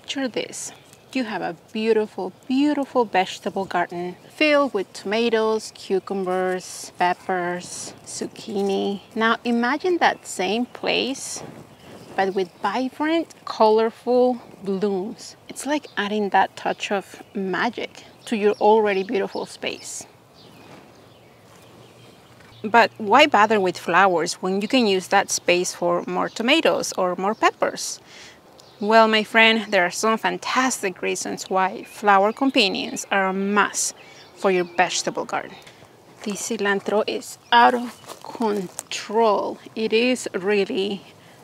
picture this. You have a beautiful, beautiful vegetable garden filled with tomatoes, cucumbers, peppers, zucchini. Now imagine that same place, but with vibrant, colorful blooms. It's like adding that touch of magic to your already beautiful space. But why bother with flowers when you can use that space for more tomatoes or more peppers? Well, my friend, there are some fantastic reasons why flower companions are a must for your vegetable garden. This cilantro is out of control. It is really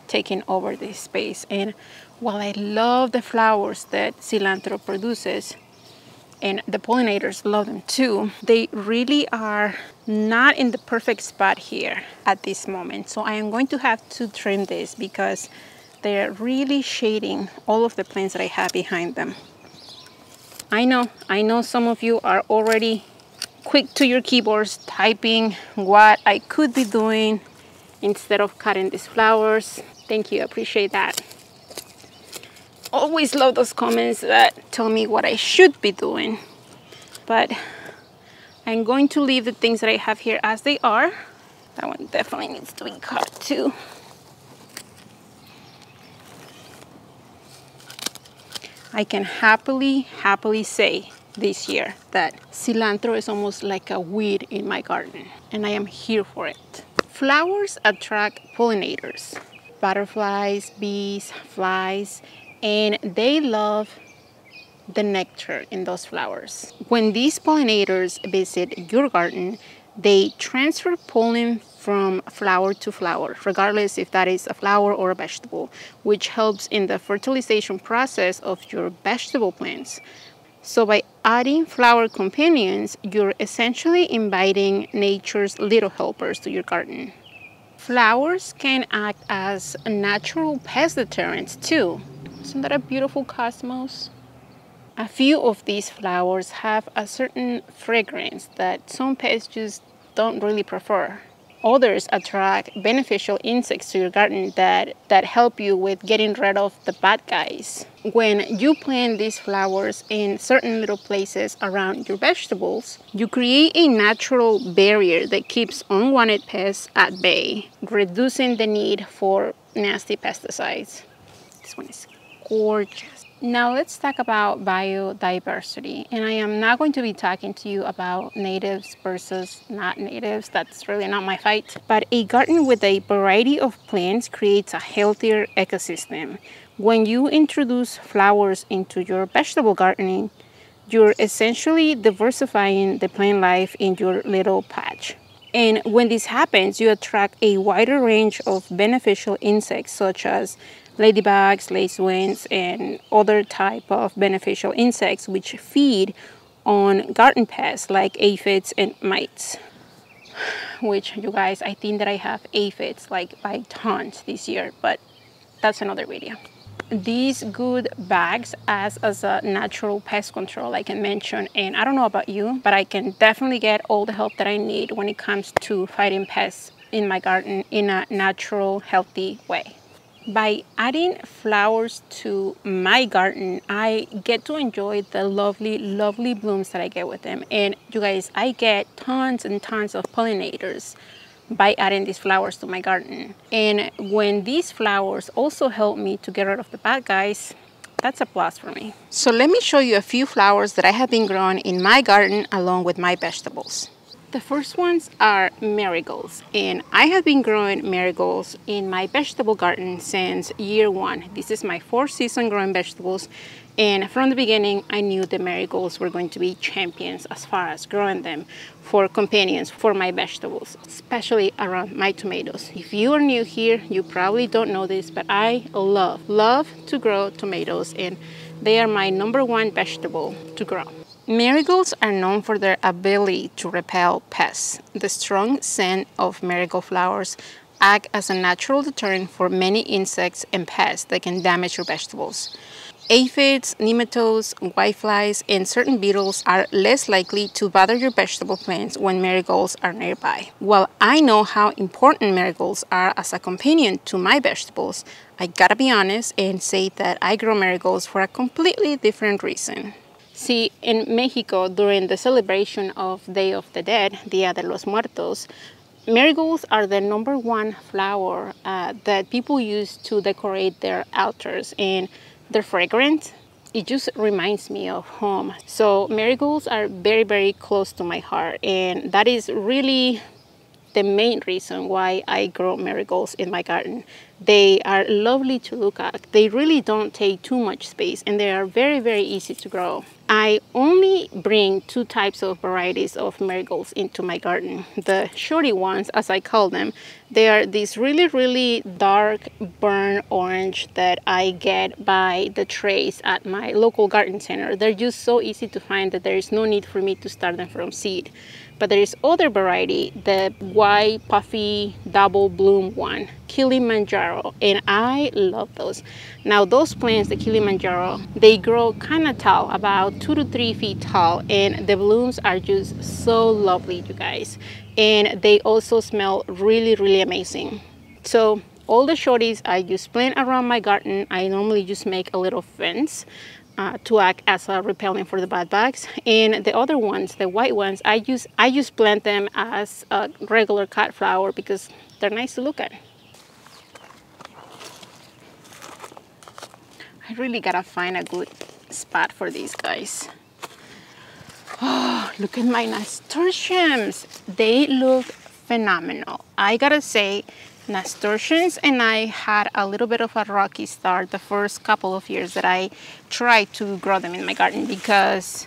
taking over this space, and while I love the flowers that cilantro produces, and the pollinators love them too, they really are not in the perfect spot here at this moment. So I am going to have to trim this because they're really shading all of the plants that I have behind them. I know some of you are already quick to your keyboards typing what I could be doing instead of cutting these flowers. Thank you, appreciate that. Always love those comments that tell me what I should be doing. But I'm going to leave the things that I have here as they are. That one definitely needs to be cut too. I can happily say this year that cilantro is almost like a weed in my garden, and I am here for it. Flowers attract pollinators, butterflies, bees, flies, and they love the nectar in those flowers. When these pollinators visit your garden, they transfer pollen from flower to flower, regardless if that is a flower or a vegetable, which helps in the fertilization process of your vegetable plants. So by adding flower companions, you're essentially inviting nature's little helpers to your garden. Flowers can act as natural pest deterrents too. Isn't that a beautiful cosmos? A few of these flowers have a certain fragrance that some pests just don't really prefer. Others attract beneficial insects to your garden that help you with getting rid of the bad guys. When you plant these flowers in certain little places around your vegetables, you create a natural barrier that keeps unwanted pests at bay, reducing the need for nasty pesticides. This one is gorgeous. Now let's talk about biodiversity, and I am not going to be talking to you about natives versus not natives. That's really not my fight. But a garden with a variety of plants creates a healthier ecosystem. When you introduce flowers into your vegetable gardening, you're essentially diversifying the plant life in your little patch. And when this happens, you attract a wider range of beneficial insects such as ladybugs, lacewings, and other type of beneficial insects which feed on garden pests like aphids and mites. Which, you guys, I think that I have aphids like by tons this year, but that's another video. These good bags act as a natural pest control, like I mentioned, and I don't know about you, but I can definitely get all the help that I need when it comes to fighting pests in my garden in a natural, healthy way. By adding flowers to my garden, I get to enjoy the lovely, lovely blooms that I get with them. And you guys, I get tons and tons of pollinators by adding these flowers to my garden. And when these flowers also help me to get rid of the bad guys, that's a plus for me. So let me show you a few flowers that I have been growing in my garden along with my vegetables. The first ones are marigolds, and I have been growing marigolds in my vegetable garden since year one. This is my fourth season growing vegetables, and from the beginning I knew the marigolds were going to be champions as far as growing them for companions for my vegetables, especially around my tomatoes. If you are new here, you probably don't know this, but I love to grow tomatoes, and they are my number one vegetable to grow. Marigolds are known for their ability to repel pests. The strong scent of marigold flowers acts as a natural deterrent for many insects and pests that can damage your vegetables. Aphids, nematodes, whiteflies, and certain beetles are less likely to bother your vegetable plants when marigolds are nearby. While I know how important marigolds are as a companion to my vegetables, I gotta be honest and say that I grow marigolds for a completely different reason. See, in Mexico, during the celebration of Day of the Dead, Dia de los Muertos, marigolds are the #1 flower that people use to decorate their altars, and they're fragrant. It just reminds me of home. So marigolds are very, very close to my heart, and that is really the main reason why I grow marigolds in my garden. They are lovely to look at. They really don't take too much space, and they are very, very easy to grow. I only bring 2 types of varieties of marigolds into my garden. The shorty ones, as I call them, they are these really, really dark burnt orange that I get by the trays at my local garden center. They're just so easy to find that there is no need for me to start them from seed. But there is other variety, the white puffy double bloom one, Kilimanjaro, and I love those. Now those plants, the Kilimanjaro, they grow kind of tall, about 2 to 3 feet tall, and the blooms are just so lovely, you guys. And they also smell really, really amazing. So all the shorties I just plant around my garden. I normally just make a little fence to act as a repellent for the bad bugs, and the other ones, the white ones, I just plant them as a regular cut flower because they're nice to look at. I really gotta find a good spot for these guys. Oh, look at my nasturtiums. They look phenomenal. I gotta say, nasturtiums and I had a little bit of a rocky start the first couple of years that I tried to grow them in my garden, because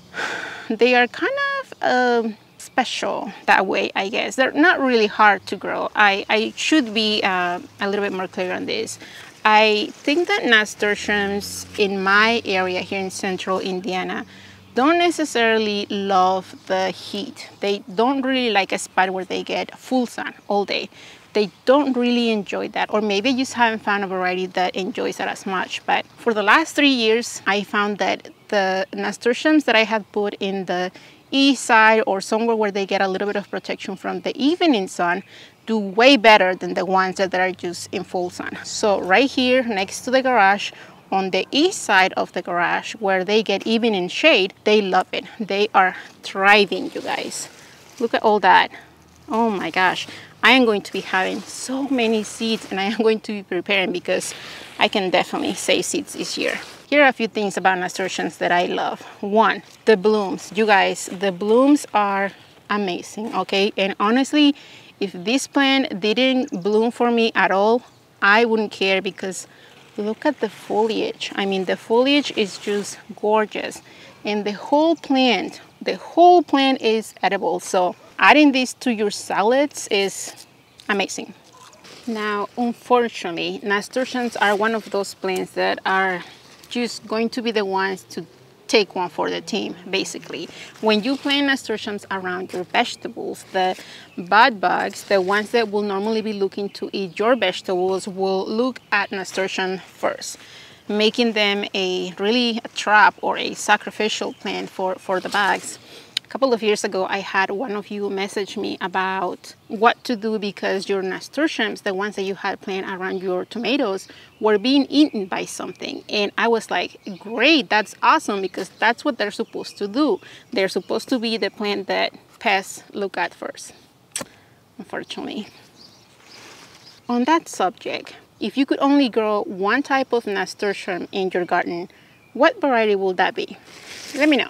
they are kind of special that way, I guess. They're not really hard to grow. I should be a little bit more clear on this. I think that nasturtiums in my area here in central Indiana don't necessarily love the heat. They don't really like a spot where they get full sun all day. They don't really enjoy that, or maybe I just haven't found a variety that enjoys that as much. But for the last 3 years, I found that the nasturtiums that I had put in the east side or somewhere where they get a little bit of protection from the evening sun do way better than the ones that are just in full sun. So right here next to the garage, on the east side of the garage where they get even in shade, they love it. They are thriving, you guys. Look at all that. Oh my gosh. I am going to be having so many seeds, and I am going to be preparing because I can definitely save seeds this year. Here are a few things about nasturtiums that I love. 1, the blooms. You guys, the blooms are amazing, okay? And honestly, if this plant didn't bloom for me at all, I wouldn't care, because look at the foliage. I mean, the foliage is just gorgeous. And the whole plant is edible. So adding this to your salads is amazing. Now, unfortunately, nasturtiums are one of those plants that are just going to be the ones to take one for the team, basically. When you plant nasturtiums around your vegetables, the bad bugs, the ones that will normally be looking to eat your vegetables, will look at nasturtium first, making them really a trap or a sacrificial plant for the bugs. A couple of years ago, I had one of you message me about what to do because your nasturtiums, the ones that you had planted around your tomatoes, were being eaten by something. And I was like, great, that's awesome, because that's what they're supposed to do. They're supposed to be the plant that pests look at first, unfortunately. On that subject, if you could only grow one type of nasturtium in your garden, what variety would that be? Let me know.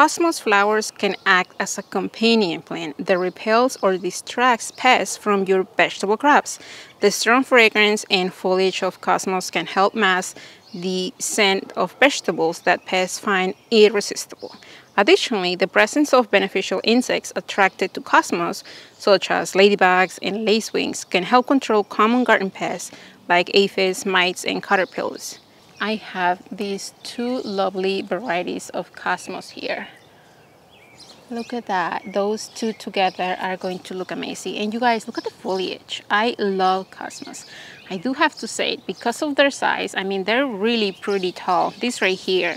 Cosmos flowers can act as a companion plant that repels or distracts pests from your vegetable crops. The strong fragrance and foliage of cosmos can help mask the scent of vegetables that pests find irresistible. Additionally, the presence of beneficial insects attracted to cosmos, such as ladybugs and lacewings, can help control common garden pests like aphids, mites, and caterpillars. I have these 2 lovely varieties of cosmos here. Look at that. Those two together are going to look amazing. And you guys, look at the foliage. I love cosmos. I do have to say it, because of their size, I mean, they're really pretty tall. This right here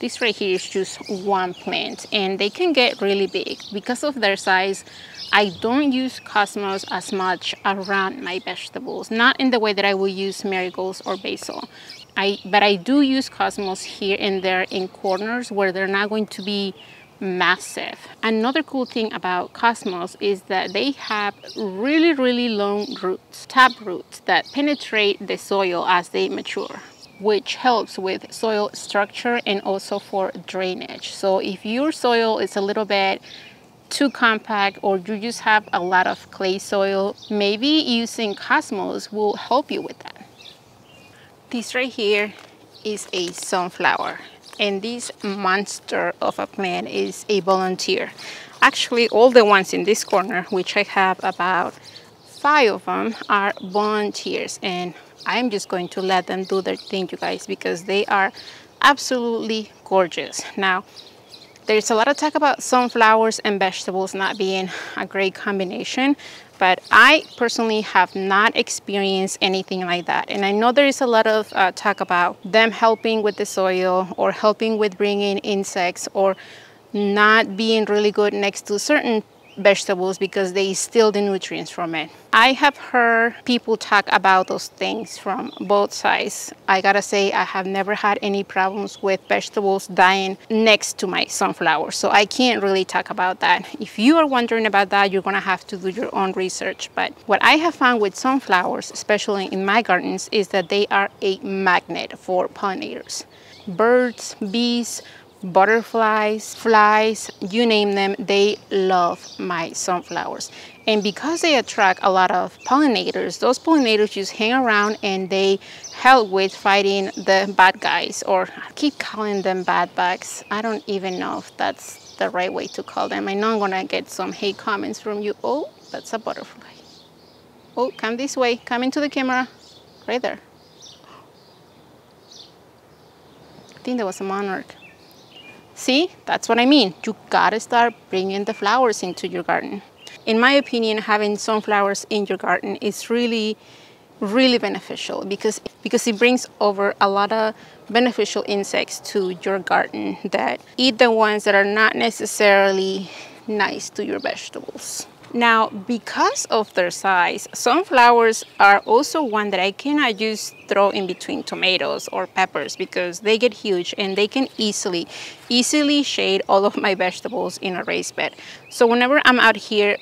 is just one plant, and they can get really big. Because of their size, I don't use cosmos as much around my vegetables, not in the way that I will use marigolds or basil. But I do use cosmos here and there in corners where they're not going to be massive. Another cool thing about cosmos is that they have really, really long roots, tap roots that penetrate the soil as they mature, which helps with soil structure and also for drainage. So if your soil is a little bit too compact, or you just have a lot of clay soil, maybe using cosmos will help you with that. This right here is a sunflower, and this monster of a plant is a volunteer. Actually, all the ones in this corner, which I have about 5 of them, are volunteers, and I'm just going to let them do their thing, you guys, because they are absolutely gorgeous. Now, there's a lot of talk about sunflowers and vegetables not being a great combination, but I personally have not experienced anything like that. And I know there is a lot of talk about them helping with the soil, or helping with bringing insects, or not being really good next to certain vegetables because they steal the nutrients from it. I have heard people talk about those things from both sides. I gotta say, I have never had any problems with vegetables dying next to my sunflowers, so I can't really talk about that. If you are wondering about that, you're gonna have to do your own research. But what I have found with sunflowers, especially in my gardens, is that they are a magnet for pollinators. Birds, bees, butterflies, flies, you name them, they love my sunflowers. And because they attract a lot of pollinators, those pollinators just hang around and they help with fighting the bad guys, or I keep calling them bad bugs. I don't even know if that's the right way to call them. I know I'm gonna get some hate comments from you. Oh, that's a butterfly. Oh, come this way, come into the camera, right there. I think that was a monarch. See, that's what I mean. You gotta start bringing the flowers into your garden. In my opinion, having sunflowers in your garden is really, really beneficial because it brings over a lot of beneficial insects to your garden that eat the ones that are not necessarily nice to your vegetables. Now, because of their size, sunflowers are also one that I cannot just throw in between tomatoes or peppers, because they get huge and they can easily shade all of my vegetables in a raised bed. So whenever I'm out here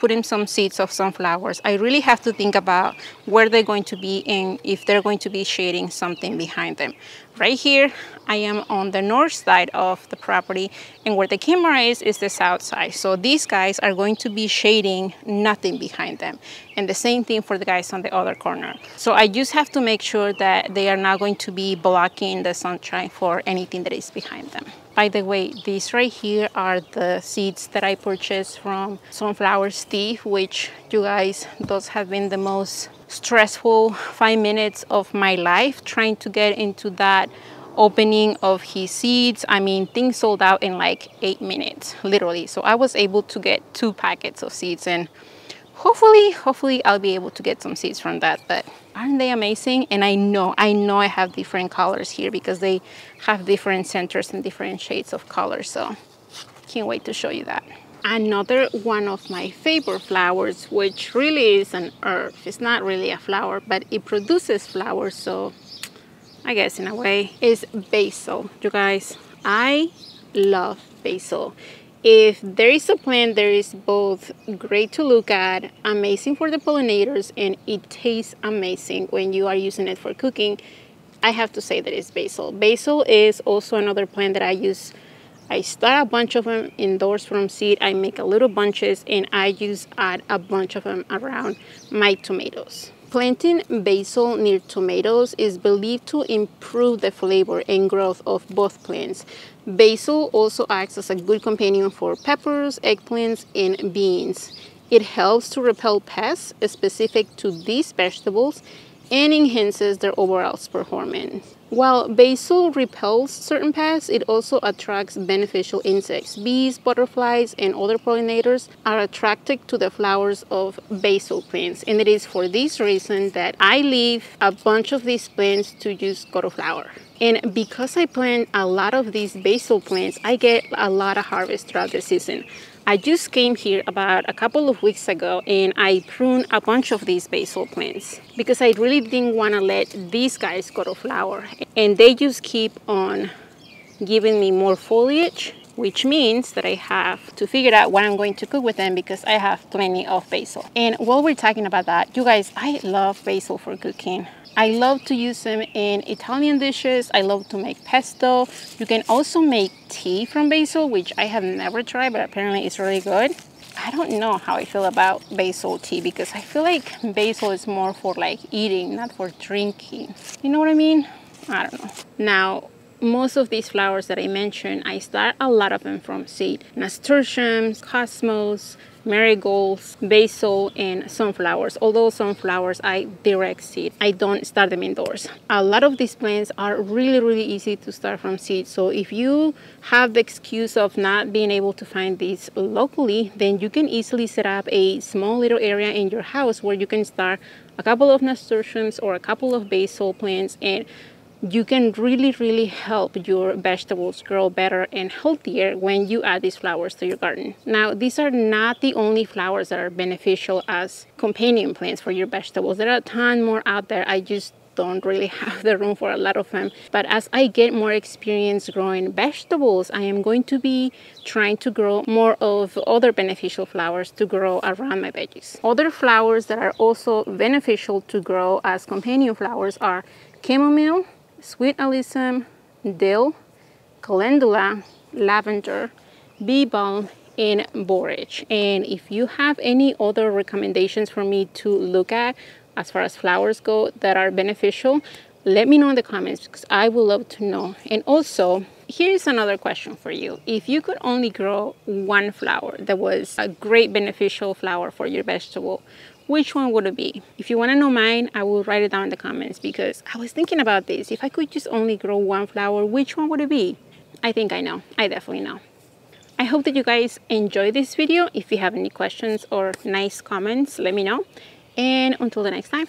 putting some seeds of sunflowers, I really have to think about where they're going to be and if they're going to be shading something behind them. Right here, I am on the north side of the property, and where the camera is the south side. So these guys are going to be shading nothing behind them. And the same thing for the guys on the other corner. So I just have to make sure that they are not going to be blocking the sunshine for anything that is behind them. By the way, these right here are the seeds that I purchased from Sunflower Steve, which, you guys, those have been the most stressful 5 minutes of my life trying to get into that opening of his seeds. I mean, things sold out in like 8 minutes, literally. So I was able to get 2 packets of seeds, and hopefully I'll be able to get some seeds from that. But aren't they amazing? And I know I have different colors here because they have different centers and different shades of color, so can't wait to show you that. Another one of my favorite flowers, which really is an herb, it's not really a flower, but it produces flowers, so I guess in a way, is basil. You guys, I love basil. If there is a plant that is both great to look at, amazing for the pollinators, and it tastes amazing when you are using it for cooking, I have to say that it's basil. Basil is also another plant that I use. I start a bunch of them indoors from seed, I make a little bunches, and I just add a bunch of them around my tomatoes. Planting basil near tomatoes is believed to improve the flavor and growth of both plants. Basil also acts as a good companion for peppers, eggplants, and beans. It helps to repel pests specific to these vegetables and enhances their overall performance. While basil repels certain pests, it also attracts beneficial insects. Bees, butterflies, and other pollinators are attracted to the flowers of basil plants, and it is for this reason that I leave a bunch of these plants to use cauliflower. And because I plant a lot of these basil plants, I get a lot of harvest throughout the season. I just came here about a couple of weeks ago and I pruned a bunch of these basil plants because I really didn't want to let these guys go to flower, and they just keep on giving me more foliage, which means that I have to figure out what I'm going to cook with them because I have plenty of basil. And while we're talking about that, you guys, I love basil for cooking. I love to use them in Italian dishes. I love to make pesto. You can also make tea from basil, which I have never tried, but apparently it's really good. I don't know how I feel about basil tea because I feel like basil is more for like eating, not for drinking. You know what I mean? I don't know. Now, most of these flowers that I mentioned, I start a lot of them from seed. Nasturtiums, cosmos, marigolds, basil, and sunflowers. Although sunflowers I direct seed, I don't start them indoors. A lot of these plants are really easy to start from seed, so if you have the excuse of not being able to find these locally, then you can easily set up a small little area in your house where you can start a couple of nasturtiums or a couple of basil plants, and you can really help your vegetables grow better and healthier when you add these flowers to your garden. Now, these are not the only flowers that are beneficial as companion plants for your vegetables. There are a ton more out there. I just don't really have the room for a lot of them. But as I get more experience growing vegetables, I am going to be trying to grow more of other beneficial flowers to grow around my veggies. Other flowers that are also beneficial to grow as companion flowers are chamomile, sweet alyssum, dill, calendula, lavender, bee balm, and borage. And if you have any other recommendations for me to look at as far as flowers go that are beneficial, let me know in the comments because I would love to know. And also, here's another question for you. If you could only grow one flower that was a great beneficial flower for your vegetable, which one would it be? If you want to know mine, I will write it down in the comments because I was thinking about this. If I could just only grow one flower, which one would it be? I think I know. I definitely know. I hope that you guys enjoy this video. If you have any questions or nice comments, let me know. And until the next time.